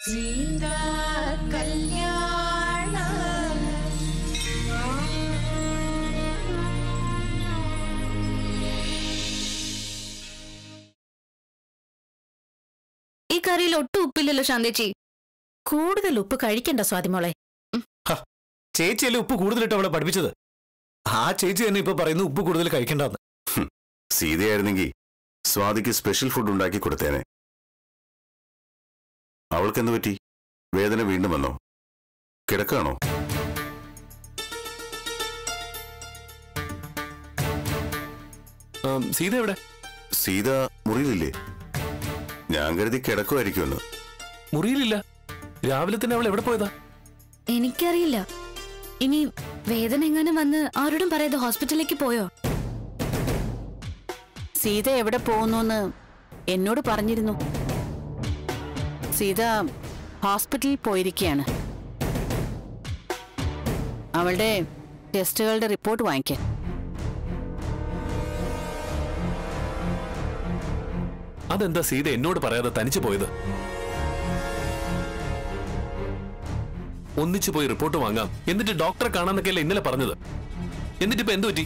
उप्पिल्लो शांति कूड़ल उप्प कहिक्कണ്ട स्वाതിമോളെ ചേച്ചിയല്ല ഉപ്പ് കൂടുതലിട്ട് അവളെ പഠിപ്പിച്ചത് ആ ചേച്ചി തന്നെ ഇപ്പോ പറയുന്നു ഉപ്പ് കൂടുതൽ കഴിക്കണ്ടാന്ന് സീതയായിരുന്നെങ്കിൽ സ്വാതിക്ക് സ്പെഷ്യൽ ഫുഡ് ഉണ്ടാക്കി കൊടുത്തേനെ അവൾക്ക് എന്തു പറ്റി വേദന വീണ്ടും വന്നോ കിടക്കാണോ സീത എവിടെ സീത മുറിയിലില്ലേ ഞാൻ കരുതി കിടക്കുവായിരിക്കുമെന്ന് മുറിയിലില്ല രാവിലെ തന്നെ അവൾ എവിടെ പോയതാ എനിക്കറിയില്ല ഇനി വേദന എങ്ങനെ വന്ന് ആരോടും പറയാതെ ഹോസ്പിറ്റലിലേക്ക് പോയോ സീത എവിടെ പോകുന്നോന്ന് എന്നോട് പറഞ്ഞിരുന്നു സീത ഹോസ്പിറ്റലിൽ പോയിരിക്കുകയാണ് അവളുടെ ടെസ്റ്റുകളുടെ റിപ്പോർട്ട് വാങ്ങിക്കാൻ അതെന്താ സീത എന്നോട് പറയാതെ തനിച്ചു പോയത് ഒന്നിച്ചു പോയി റിപ്പോർട്ട് വാങ്ങാം എന്നിട്ട് ഡോക്ടറെ കാണാനൊക്കെയല്ലേ ഇന്നലെ പറഞ്ഞത് എന്നിട്ടിപ്പോ എന്തു പറ്റി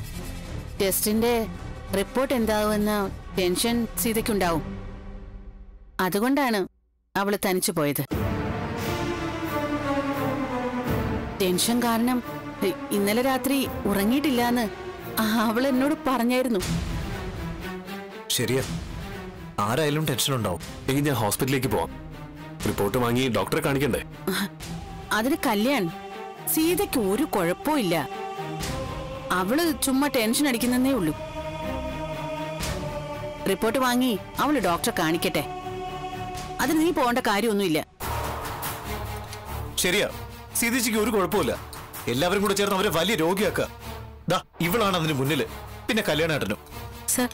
ടെസ്റ്റിന്റെ റിപ്പോർട്ട് എന്താവുമെന്ന ടെൻഷൻ സീതയ്ക്കുണ്ടാവും അതുകൊണ്ടാണ് അവള് തനിച്ചു പോയത് ടെൻഷൻ കാരണം ഇന്നലെ രാത്രി ഉറങ്ങിയിട്ടില്ല എന്ന് അവൾ എന്നോട് പറഞ്ഞായിരുന്നു ശരിയാ ആരായാലും ടെൻഷൻ ഉണ്ടാവും എങ്കിൽ ഞാൻ ഹോസ്പിറ്റലിലേക്ക് പോവാം റിപ്പോർട്ട് വാങ്ങി ഡോക്ടറെ കാണിക്കണ്ടേ അതിന് കല്യാൺ സീതയ്ക്ക് ഒരു കുഴപ്പമില്ല അവള് ചുമ്മാ ടെൻഷൻ അടിക്കുന്നേ ഉള്ളൂ റിപ്പോർട്ട് വാങ്ങി അവള് ഡോക്ടറെ കാണിക്കട്ടെ അതിന് നീ പോകേണ്ട കാര്യമൊന്നുമില്ല ശരിയാ സീതയ്ക്ക് ഒരു കുഴപ്പമില്ല എല്ലാവരും കൂടെ ചേർന്ന് അവരെ വലിയ രോഗിയാക്കുക ഇവളാണ് അതിന് മുന്നില് പിന്നെ കല്യാണേട്ടനും സർ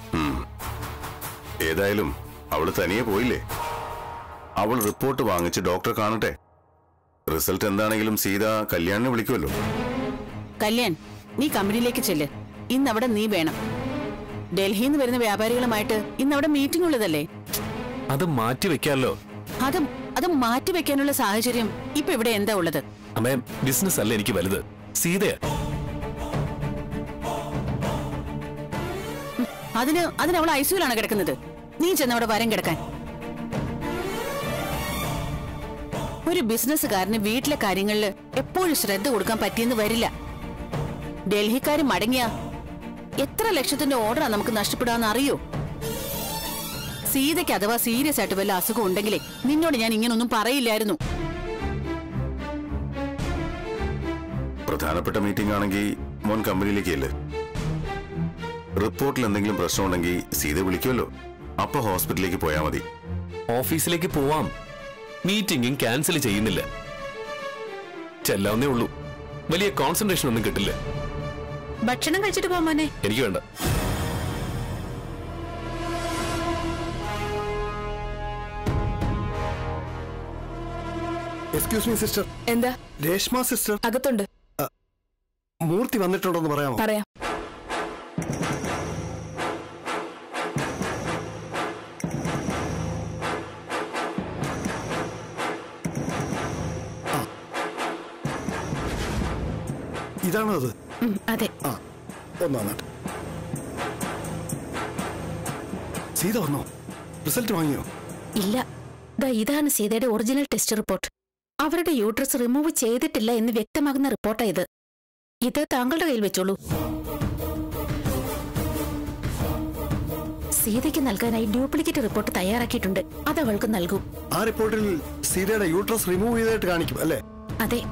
ഏതായാലും അവള് തനിയെ പോയില്ലേ അവൾ റിപ്പോർട്ട് വാങ്ങിച്ച് ഡോക്ടറെ കാണട്ടെ റിസൾട്ട് എന്താണെങ്കിലും സീത കല്യാണിനെ വിളിക്കുമല്ലോ കല്യാൺ നീ കമ്പനിയിലേക്ക് ചെല്ല് ഇന്നവിടെ നീ വേണം ഡൽഹിയിൽ നിന്ന് വരുന്ന വ്യാപാരികളുമായിട്ട് ഇന്നവിടെ മീറ്റിംഗ് ഉള്ളതല്ലേ അത് മാറ്റിവെക്കാമല്ലോ അത് മാറ്റിവെക്കാനുള്ള സാഹചര്യം ഇപ്പൊ ഇവിടെ എന്താ ഉള്ളത് അമ്മേ ബിസിനസ് അല്ല എനിക്ക് വലുത് സീതയാ അതിന് അവൾ ഐസിയുലാണ് കിടക്കുന്നത് നീ ചെന്നവിടെ വരം കിടക്കാൻ ഒരു ബിസിനസ്സുകാരന് വീട്ടിലെ കാര്യങ്ങളിൽ എപ്പോഴും ശ്രദ്ധ കൊടുക്കാൻ പറ്റിയെന്ന് വരില്ല ഡൽഹിക്കാർ മടങ്ങിയ എത്ര ലക്ഷത്തിന്റെ ഓർഡറാണ് നമുക്ക് നഷ്ടപ്പെടാന്ന് അറിയോ സീതയ്ക്ക് അഥവാ സീരിയസ് ആയിട്ട് വല്ല അസുഖം ഉണ്ടെങ്കിലേ നിന്നോട് ഞാൻ ഇങ്ങനൊന്നും പറയില്ലായിരുന്നു പ്രധാനപ്പെട്ട മീറ്റിംഗ് ആണെങ്കിൽ മോൻ കമ്പനിയിലേക്കല്ലേ റിപ്പോർട്ടിൽ എന്തെങ്കിലും പ്രശ്നമുണ്ടെങ്കിൽ സീത വിളിക്കുമല്ലോ അപ്പൊ ഹോസ്പിറ്റലിലേക്ക് പോയാൽ മതി ഓഫീസിലേക്ക് പോവാം മീറ്റിംഗും ക്യാൻസൽ ചെയ്യുന്നില്ല ചെല്ലാവുന്നേ ഉള്ളൂ വലിയ കോൺസെൻട്രേഷൻ ഒന്നും കിട്ടില്ല ഭക്ഷണം കഴിച്ചിട്ട് പോവാ മോനെ എനിക്ക് വേണ്ട എക്സ്ക്യൂസ് മീ സിസ്റ്റർ എന്താ രേഷ്മ സിസ്റ്റർ അകത്തുണ്ട് മൂർത്തി വന്നിട്ടുണ്ടോ എന്ന് പറയാമോ പറയാം ഇതാണോ അത് അതെ ആ ഒന്നാമത് സീത വന്നോ റിസൾട്ട് വാങ്ങിയോ ഇല്ല ഇതാണ് സീതയുടെ ഒറിജിനൽ ടെസ്റ്റ് റിപ്പോർട്ട് അവരുടെ യൂട്രസ് റിമൂവ് ചെയ്തിട്ടില്ല എന്ന് വ്യക്തമാകുന്ന റിപ്പോർട്ടായത് ഇത് താങ്കളുടെ കയ്യിൽ വെച്ചോളൂ സീതയ്ക്ക് നൽകാനായി ഡ്യൂപ്ലിക്കേറ്റ് റിപ്പോർട്ട് തയ്യാറാക്കിയിട്ടുണ്ട് അത് അവൾക്ക് നൽകും ആ റിപ്പോർട്ടിൽ സീതയുടെ യൂട്രസ് റിമൂവ് ചെയ്തിട്ട് കാണിക്കും അല്ലേ അതെ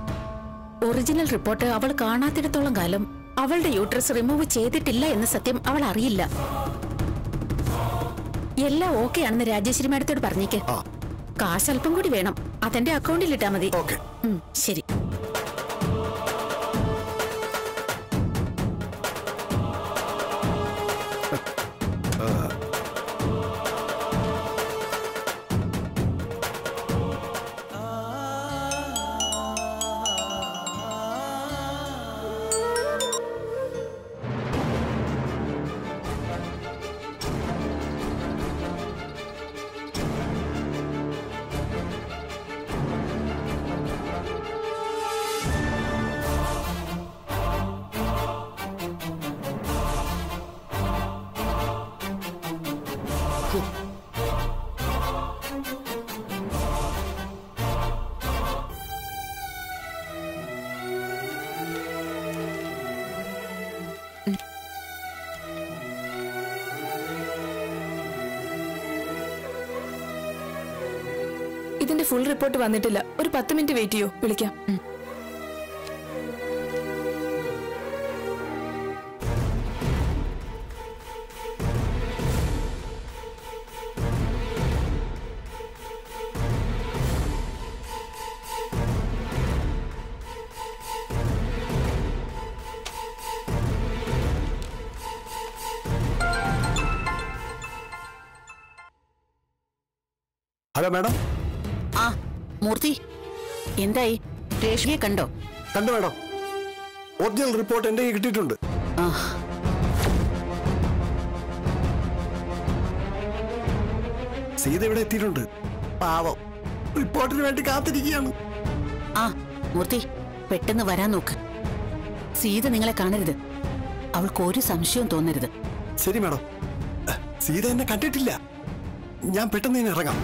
ഒറിജിനൽ റിപ്പോർട്ട് അവൾ കാണാത്തിടത്തോളം കാലം അവളുടെ യൂട്രസ് റിമൂവ് ചെയ്തിട്ടില്ല എന്ന സത്യം അവൾ അറിയില്ല എല്ലാം ഓക്കെ ആണെന്ന് രാജേശ്വരി മാഡത്തോട് പറഞ്ഞേക്ക് കാശ് അല്പം കൂടി വേണം അതെന്റെ അക്കൗണ്ടിൽ ഇട്ടാ മതി ശരി ഇതിന്റെ ഫുൾ റിപ്പോർട്ട് വന്നിട്ടില്ല ഒരു 10 മിനിറ്റ് വെയിറ്റ് ചെയ്യോ വിളിക്കാം हेलो मैडम आ मूर्ति एंदाई रेशमे कंडो कंडो मैडम ओरिजिनल रिपोर्ट एंडे किट्टिट्टुंड आ सीधा इवडे एत्तिट्टुंड पावम रिपोर्टिनु वेंडी कात्तिरिक्कयानु आ मूर्ति पेट्टेन्न वरान नोक्क सीधा निंगले कानरुद अवल्क्क ओरु संशयम तोन्नरुद ശരി मैडम सीधा എന്നെ കണ്ടിട്ടില്ല ഞാൻ പെട്ടെന്ന് ഇനി ഇറങ്ങാം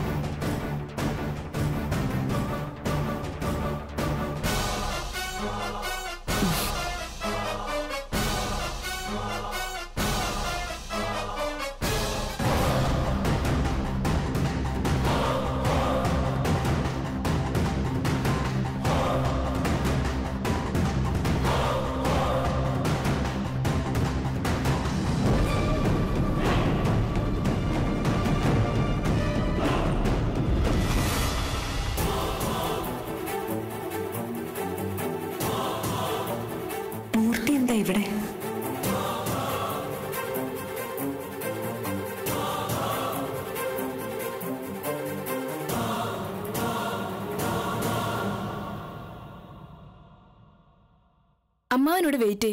अम्मावनोड वेट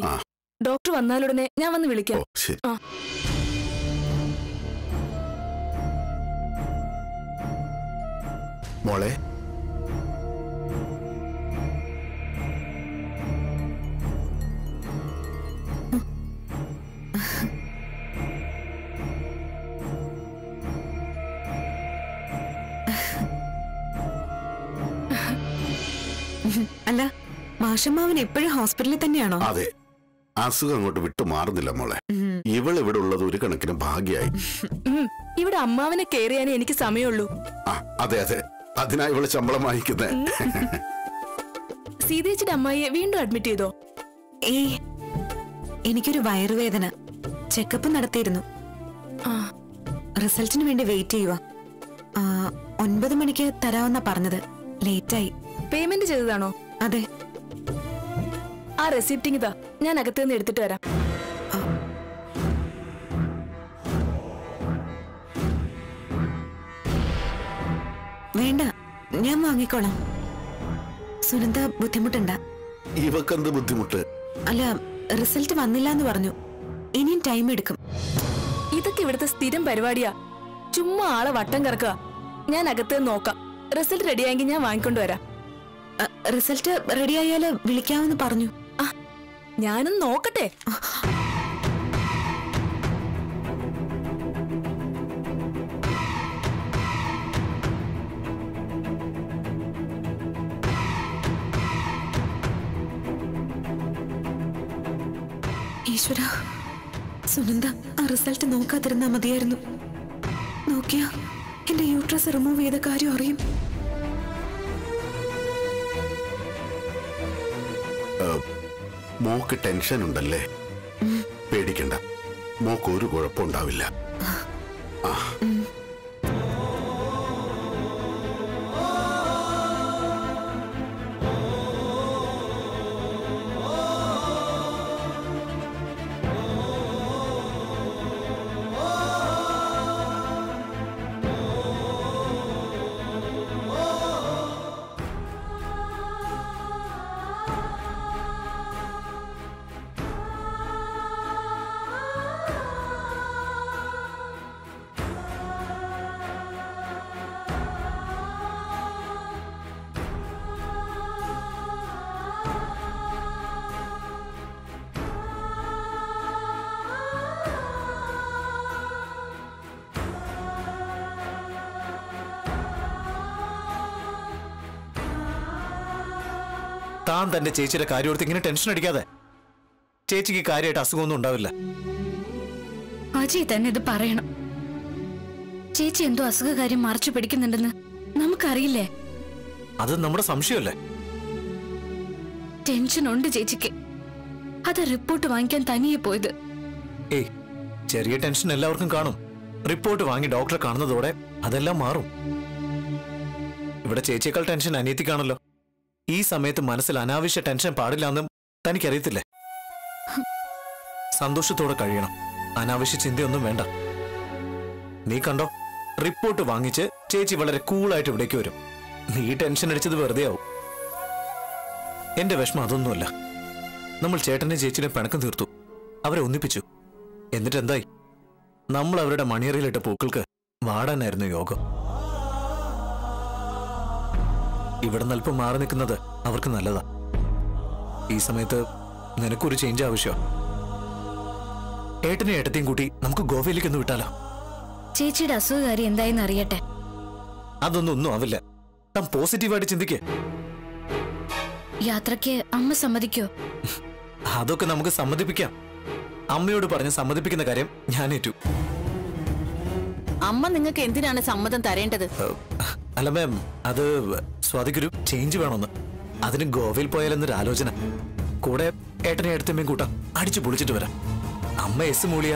डॉक्टर वन्नालुडने ഞാൻ വന്ന് വിളിക്കാം മോളെ അല്ല മാഷമ്മാവൻ ഇപ്പോഴും ഹോസ്പിറ്റലിൽ തന്നെയാണോ അതെ അസുഖം അങ്ങോട്ട് വിട്ടു മാറുന്നില്ല മോളെ ഇവൾ ഇവിടെ ഉള്ളത് ഒരു കണക്കിന് ഭാഗ്യമായി ഇവിടെ അമ്മാവനെ കെയർ ചെയ്യാനേ എനിക്ക് സമയമുള്ളൂ അതെ അതെ അതിനാ ഇവൾ ശമ്പളം വാങ്ങിക്കുന്നേ സീതേച്ചിയുടെ അമ്മയെ വീണ്ടും അഡ്മിറ്റ് ചെയ്തോ ഏയ് എനിക്കൊരു വയറുവേദന ചെക്കപ്പ് നടത്തിയിരുന്നു റിസൾട്ടിന് വേണ്ടി വെയിറ്റ് ചെയ്യുക 9 മണിക്ക് തരാവുന്ന പറഞ്ഞത് ലേറ്റ് ആയി പേയ്മെന്റ് ചെയ്തതാണോ അതെ ആ റെസിപ്റ്റിങ് ഇതാ ഞാൻ അകത്ത് നിന്ന് എടുത്തിട്ട് വരാം വേണ്ട ഞാൻ വാങ്ങിക്കോളാം സുനന്ദ ബുദ്ധിമുട്ടുണ്ടാ ഇവക്കെന്ത് ബുദ്ധിമുട്ട് അല്ല റിസൾട്ട് വന്നില്ല എന്ന് പറഞ്ഞു ഇനിയും ടൈം എടുക്കും ഇതൊക്കെ ഇവിടുത്തെ സ്ഥിരം പരിപാടിയാ ചുമ്മാ ആളെ വട്ടം കറക്കുക ഞാൻ അകത്ത് നോക്കാം റിസൾട്ട് റെഡിയായെങ്കിൽ ഞാൻ വാങ്ങിക്കൊണ്ട് വരാം റിസൾട്ട് റെഡിയായാൽ വിളിക്കാമെന്ന് പറഞ്ഞു ഞാനും നോക്കട്ടെ ഈശ്വര സുനന്ദ ആ റിസൾട്ട് നോക്കാതിരുന്നാ മതിയായിരുന്നു നോക്കിയാ എന്റെ യൂട്രസ് റിമൂവ് ചെയ്ത കാര്യം അറിയും മോക്ക് ടെൻഷൻ ഉണ്ടല്ലേ പേടിക്കണ്ട മോക്ക് ഒരു കുഴപ്പമുണ്ടാവില്ല താൻ തന്റെ ചേച്ചിയുടെ കാര്യം ഓർത്ത് ഇങ്ങനെ ടെൻഷൻ അടിക്കാതെ. ചേച്ചിക്ക് കാര്യമായിട്ട് അസുഖമൊന്നും ഉണ്ടാവില്ല. അജി തന്നെ ഇത് പറയണം. ചേച്ചി എന്തോ അസുഖ കാര്യം മറച്ചു പിടിക്കുന്നുണ്ടെന്ന് നമുക്കറിയില്ലേ? അത് നമ്മുടെ സംശയമല്ലേ? ടെൻഷൻ ഉണ്ട് ചേച്ചിക്ക്. അത് റിപ്പോർട്ട് വാങ്ങിക്കാൻ തനിയെ പോയത്. ഏയ്, ചെറിയ ടെൻഷൻ എല്ലാവർക്കും കാണും. റിപ്പോർട്ട് വാങ്ങി ഡോക്ടറെ കാണുന്നതോടെ അതെല്ലാം മാറും. ഇവിടെ ചേച്ചിയേക്കാൾ ടെൻഷൻ അനിയത്തിക്കാണല്ലോ. ഈ സമയത്ത് മനസ്സിൽ അനാവശ്യ ടെൻഷൻ പാടില്ലാന്നും തനിക്കറിയത്തില്ലേ? സന്തോഷത്തോടെ കഴിയണം, അനാവശ്യ ചിന്തയൊന്നും വേണ്ട. നീ കണ്ടോ, റിപ്പോർട്ട് വാങ്ങിച്ച് ചേച്ചി വളരെ കൂളായിട്ട് ഇവിടേക്ക് വരും. നീ ടെൻഷൻ അടിച്ചത് വെറുതെ ആവും. എന്റെ വിഷമം അതൊന്നുമല്ല. നമ്മൾ ചേട്ടനെ ചേച്ചിനെ പിണക്കം തീർത്തു, അവരെ ഒന്നിപ്പിച്ചു. എന്നിട്ട് എന്തായി? നമ്മൾ അവരുടെ മണിയറയിലിട്ട പൂക്കൾക്ക് വാടാനായിരുന്നു യോഗം. ഇവിടെ അല്പം മാറി നിൽക്കുന്നത് അവർക്ക് നല്ലതാ. ഈ സമയത്ത് നിനക്കൊരു ചേഞ്ച് ആവശ്യമാണ്. ഏട്ടനെ ഏട്ടത്തെയും കൂട്ടി നമുക്ക് ഗോവയിലേക്ക് ഒന്ന് വിട്ടാലോ? ചേച്ചിയുടെ അസുഖകാരി എന്തായെന്ന് അറിയട്ടെ. അതൊന്നും ആവില്ല. താൻ പോസിറ്റീവായിട്ട് ചിന്തിക്കേ. യാത്രക്ക് അമ്മ സമ്മതിക്കോ? അതൊക്കെ നമുക്ക് സമ്മതിപ്പിക്കാം. അമ്മയോട് പറഞ്ഞ് സമ്മതിപ്പിക്കുന്ന കാര്യം ഞാൻ ഏറ്റു. അമ്മ നിങ്ങൾക്ക് എന്തിനാണ് സമ്മതം തരേണ്ടത്? അല്ല മാം, അത് സ്വാതിക്കൊരു ചേഞ്ച് വേണമെന്ന്. അതിന് ഗോവയിൽ പോയാലെന്നൊരു ആലോചന. കൂടെ ഏട്ടനെ എടുത്തമ്മയും കൂട്ടാം, അടിച്ചു പൊളിച്ചിട്ട് വരാം. അമ്മ എസ് മൂളിയ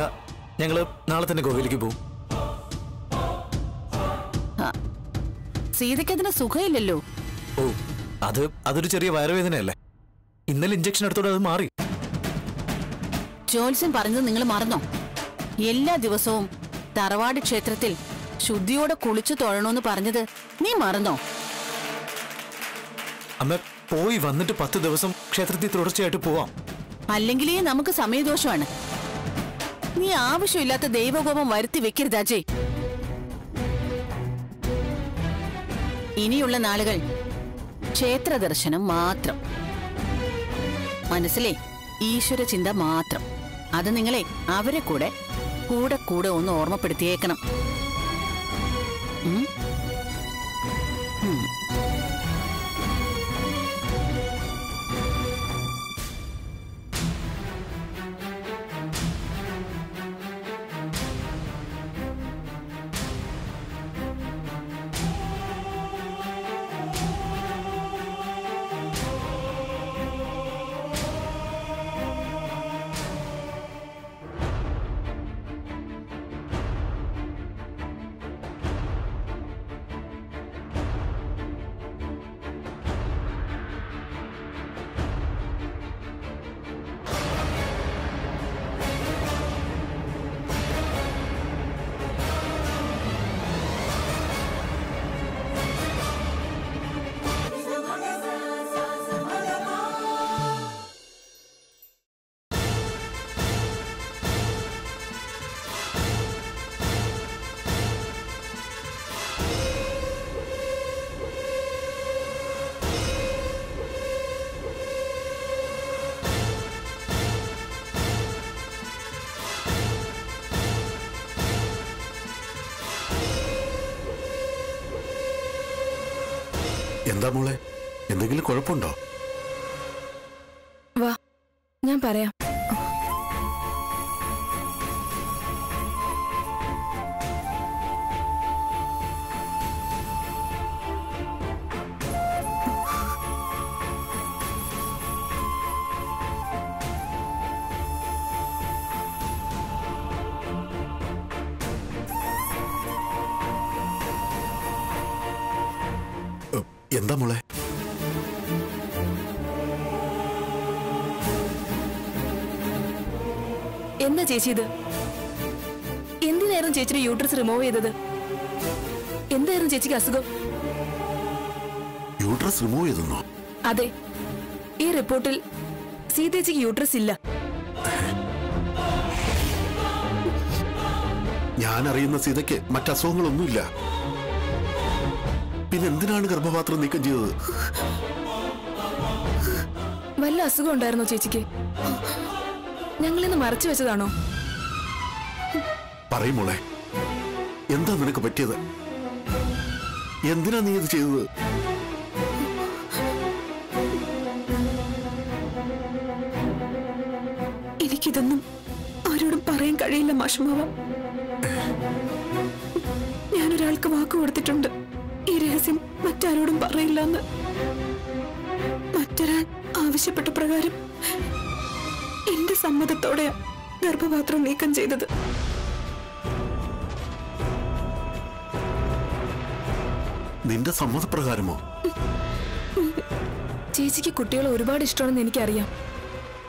ഞങ്ങള് നാളെ തന്നെ ഗോവയിലേക്ക് പോകും. സീതയ്ക്കതിന് സുഖമില്ലല്ലോ. ഓ, അതൊരു ചെറിയ വയറുവേദനയല്ലേ. ഇന്നലെ ഇഞ്ചക്ഷൻ എടുത്തോടെ അത് മാറി. ജോത്സ്യം പറഞ്ഞത് നിങ്ങൾ മറന്നോ? എല്ലാ ദിവസവും തറവാട് ക്ഷേത്രത്തിൽ ശുദ്ധിയോടെ കുളിച്ചു തൊഴണോന്ന് പറഞ്ഞത് നീ മറന്നോ? അമ്മ പോയി വന്നിട്ട് 10 ദിവസം ക്ഷേത്രത്തിൽ തുടർച്ചയായിട്ട് പോവാം. അല്ലെങ്കിലേ നമുക്ക് സമയദോഷമാണ്. നീ ആവശ്യമില്ലാത്ത ദൈവകോപം വരുത്തി വെക്കരുത് അജയ്. ഇനിയുള്ള നാളുകൾ ക്ഷേത്ര ദർശനം മാത്രം, മനസ്സിലെ ഈശ്വര ചിന്ത മാത്രം. അത് നിങ്ങളെ അവരെ കൂടെ കൂടെ കൂടെ ഒന്ന് ഓർമ്മപ്പെടുത്തിയേക്കണം. എന്താ മോളെ, എന്തെങ്കിലും കുഴപ്പമുണ്ടോ? വാ, ഞാൻ പറയാം. എന്താ മോളെ? എന്താ ചേച്ചി ഇത്? എന്തിനായിരുന്നു ചേച്ചിയുടെ യൂട്രസ് റിമൂവ് ചെയ്തത്? എന്തായിരുന്നു ചേച്ചിക്ക് അസുഖം? യൂട്രസ് റിമൂവ് ചെയ്തെന്നോ? അതെ, ഈ റിപ്പോർട്ടിൽ സീതേച്ചിക്ക് യൂട്രസ് ഇല്ല. ഞാൻ അറിയുന്ന സീതയ്ക്ക് മറ്റസുഖങ്ങളൊന്നുമില്ല. പിന്നെന്തിനാണ് ഗർഭപാത്രം നീക്കം ചെയ്തത്? വല്ല അസുഖം ഉണ്ടായിരുന്നോ ചേച്ചിക്ക്? ഞങ്ങളിന്ന് മറച്ചു വെച്ചതാണോ? പറയും മോളെ, എന്താ നിനക്ക് പറ്റിയത്? എന്തിനാ നീ ഇത് ചെയ്തത്? എനിക്കിതൊന്നും ആരോടും പറയാൻ കഴിയില്ല മാഷുമാവ. ഞാനൊരാൾക്ക് വാക്ക് കൊടുത്തിട്ടുണ്ട്, ഈ രഹസ്യം മറ്റാരോടും പറയില്ലെന്ന്. മറ്റൊരാൾ ആവശ്യപ്പെട്ട പ്രകാരം എന്റെ സമ്മതത്തോടെ ഗർഭപാത്രം നീക്കം ചെയ്തത്. നിന്റെ സമ്മതപ്രകാരമോ? ചേച്ചിക്ക് കുട്ടികളെ ഒരുപാട് ഇഷ്ടമാണെന്ന് എനിക്കറിയാം.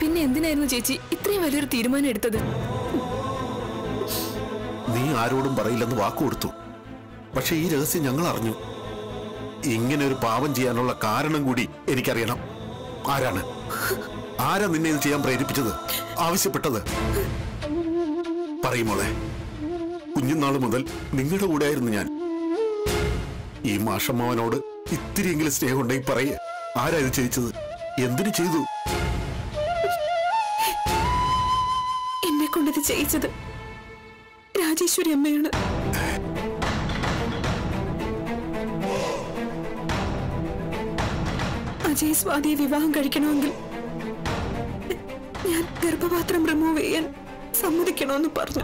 പിന്നെ എന്തിനായിരുന്നു ചേച്ചി ഇത്രയും വലിയൊരു തീരുമാനം എടുത്തത്? നീ ആരോടും പറയില്ലെന്ന് വാക്കുകൊടുത്തു, പക്ഷെ ഈ രഹസ്യം ഞങ്ങൾ അറിഞ്ഞു. ഇങ്ങനെ ഒരു പാപം ചെയ്യാനുള്ള കാരണം കൂടി എനിക്കറിയണം. ആരാ നിന്നെ ഇത് ചെയ്യാൻ പ്രേരിപ്പിച്ചത്, ആവശ്യപ്പെട്ടത്? പറയുമോളെ, കുഞ്ഞുനാള് മുതൽ നിങ്ങളുടെ കൂടെ ആയിരുന്നു ഞാൻ. ഈ മാഷമ്മാവനോട് ഇത്തിരിയെങ്കിലും സ്നേഹമുണ്ടെങ്കിൽ പറയേ, ആരാ ഇത് ചെയ്യിച്ചത്, എന്തിനു ചെയ്തു? എന്നെ കൊണ്ടിത് ചെയ്യിച്ചത് രാജേശ്വരി അമ്മയാണ്. അജയ് സ്വാതിയെ വിവാഹം കഴിക്കണമെങ്കിൽ ഞാൻ ഗർഭപാത്രം റിമൂവ് ചെയ്യാൻ സമ്മതിക്കണമെന്ന് പറഞ്ഞു.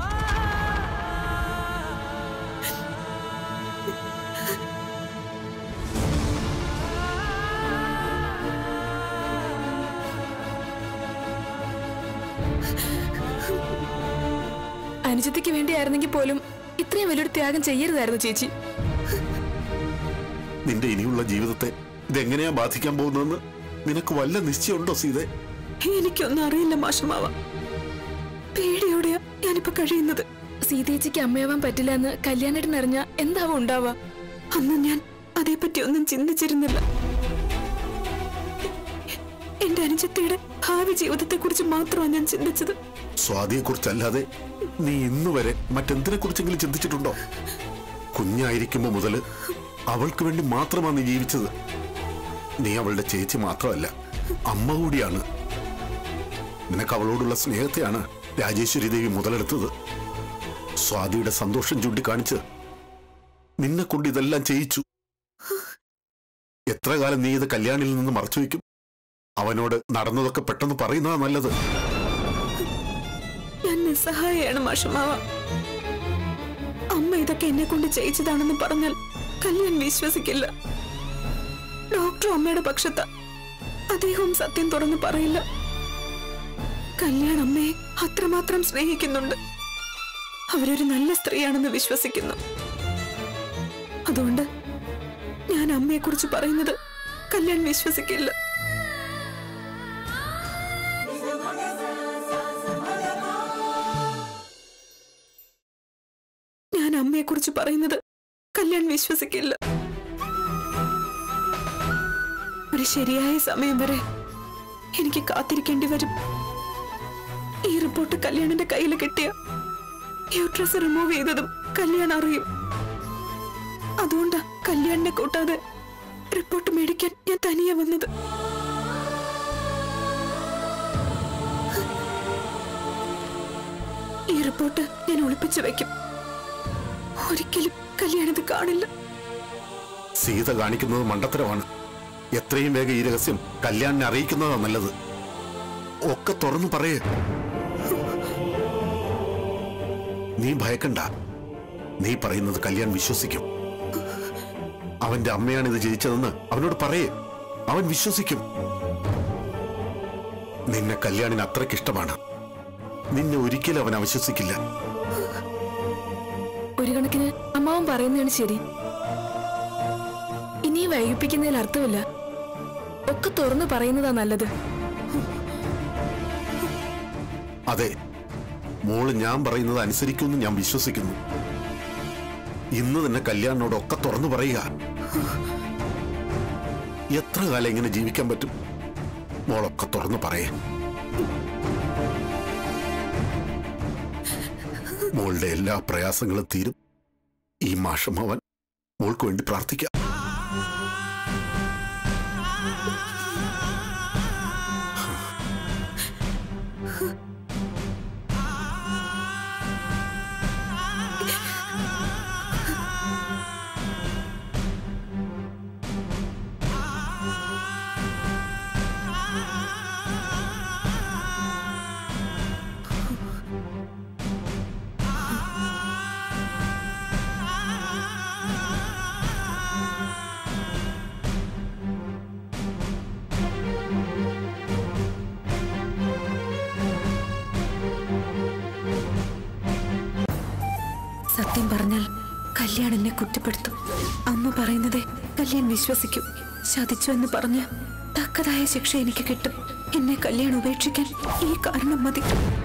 അനുജത്തിക്ക് വേണ്ടിയായിരുന്നെങ്കിൽ പോലും ഇത്രയും വലിയൊരു ത്യാഗം ചെയ്യരുതായിരുന്നു ചേച്ചി. നിന്റെ ഇനിയുള്ള ജീവിതത്തെ ഇതെങ്ങനെയാ ബാധിക്കാൻ പോകുന്നതെന്ന് നിനക്ക് വല്ല നിശ്ചയമുണ്ടോ സീതേ? എനിക്കൊന്നും അറിയില്ല മാഷമാവ. പേടിയോടെയാ ഞാനിപ്പോ കഴിയുന്നത്. സീതേച്ചിക്ക് അമ്മയാവാൻ പറ്റില്ല എന്ന് കല്യാണത്തിന് അറിഞ്ഞ എന്താവും ഉണ്ടാവുക? അന്ന് ഞാൻ അതേപ്പറ്റി ഒന്നും ചിന്തിച്ചിരുന്നില്ല. എന്റെ അനുജത്തിയുടെ ഭാവി ജീവിതത്തെ കുറിച്ച് മാത്രമാണ് ഞാൻ ചിന്തിച്ചത്. സ്വാതിയെ കുറിച്ചല്ലാതെ നീ ഇന്നുവരെ മറ്റെന്തിനെ കുറിച്ചെങ്കിലും ചിന്തിച്ചിട്ടുണ്ടോ? കുഞ്ഞായിരിക്കുമ്പോ മുതല് അവൾക്ക് വേണ്ടി മാത്രമാണ് നീ ജീവിച്ചത്. നീ അവളുടെ ചേച്ചി മാത്രമല്ല, അമ്മ കൂടിയാണ്. നിനക്ക് അവളോടുള്ള സ്നേഹത്തെയാണ് രാജേശ്വരി ദേവി മുതലെടുത്തത്. സ്വാതിയുടെ സന്തോഷം ചൂണ്ടിക്കാണിച്ച് നിന്നെ കൊണ്ട് ഇതെല്ലാം ചെയ്യിച്ചു. എത്ര കാലം നീ ഇത് കല്യാണിൽ നിന്ന് മറച്ചു വയ്ക്കും? അവനോട് നടന്നതൊക്കെ പെട്ടെന്ന് പറയുന്നതാ നല്ലത്. ഞാൻ നിസ്സഹായാണ് മാഷമാവ. അമ്മ ഇതൊക്കെ എന്നെ കൊണ്ട് ചെയ്യിച്ചതാണെന്ന് പറഞ്ഞാൽ കല്യാൺ വിശ്വസിക്കില്ല. ഡോക്ടർ അമ്മയുടെ പക്ഷത്താ, അദ്ദേഹം സത്യം തുറന്നു പറയില്ല. കല്യാൺ അമ്മയെ അത്രമാത്രം സ്നേഹിക്കുന്നുണ്ട്, അവരൊരു നല്ല സ്ത്രീയാണെന്ന് വിശ്വസിക്കുന്നു. അതുകൊണ്ട് ഞാൻ അമ്മയെ കുറിച്ച് പറയുന്നത് കല്യാൺ വിശ്വസിക്കില്ല. ഞാൻ അമ്മയെ കുറിച്ച് പറയുന്നത് കല്യാൺ വിശ്വസിക്കില്ല. ഒരു ശരിയായ സമയം വരെ എനിക്ക് കാത്തിരിക്കേണ്ടി വരും. ഈ റിപ്പോർട്ട് കല്യാണിന്റെ കയ്യിൽ കിട്ടിയ യൂട്രസ് റിമൂവ് ചെയ്തതും കല്യാൺ അറിയും. അതുകൊണ്ടാ കല്യാണിനെ കൂട്ടാതെ റിപ്പോർട്ട് മേടിക്കാൻ ഞാൻ തനിയെ വന്നത്. ഈ റിപ്പോർട്ട് ഞാൻ ഒളിപ്പിച്ചു വെക്കും. ഒരിക്കലും കല്യാണിത് കാണില്ല. സീത കാണിക്കുന്നത് മണ്ടത്തരമാണ്. എത്രയും വേഗം ഈ രഹസ്യം കല്യാണിനെ അറിയിക്കുന്നതാ നല്ലത്. ഒക്കെ തുറന്നു പറയേ. നീ ഭയക്കണ്ട, നീ പറയുന്നത് കല്യാൺ വിശ്വസിക്കും. അവന്റെ അമ്മയാണ് ഇത് ജയിച്ചതെന്ന് അവനോട് പറയേ, അവൻ വിശ്വസിക്കും. നിന്നെ കല്യാണിന് അത്രക്കിഷ്ടമാണ്, നിന്നെ ഒരിക്കലും അവൻ അവിശ്വസിക്കില്ല. ഒരു കണക്കിന് അമ്മാവൻ പറയുന്നതാണ് ശരി. ഇനി വൈകിപ്പിക്കുന്നതിൽ അർത്ഥമില്ല, ഒക്കെ തുറന്നു പറയുന്നതാ നല്ലത്. അതെ മോള്, ഞാൻ പറയുന്നത് അനുസരിക്കുമെന്ന് ഞാൻ വിശ്വസിക്കുന്നു. ഇന്ന് തന്നെ കല്യാണിനോട് ഒക്കെ തുറന്നു പറയുക. എത്ര കാലം ഇങ്ങനെ ജീവിക്കാൻ പറ്റും? മോളൊക്കെ തുറന്നു പറയേ. മോളുടെ എല്ലാ പ്രയാസങ്ങളും തീരും. ഈ മാഷമ്മവൻ മോൾക്ക് വേണ്ടി പ്രാർത്ഥിക്കാം. സത്യം പറഞ്ഞാൽ കല്യാണനെ കുറ്റപ്പെടുത്തും. അമ്മ പറയുന്നത് കല്യാൺ വിശ്വസിക്കും. ശാദിച്ചു എന്ന് പറഞ്ഞ തക്കതായ ശിക്ഷ എനിക്ക് കിട്ടും. എന്നെ കല്യാൺ ഉപേക്ഷിക്കാൻ ഈ കാരണം മതി.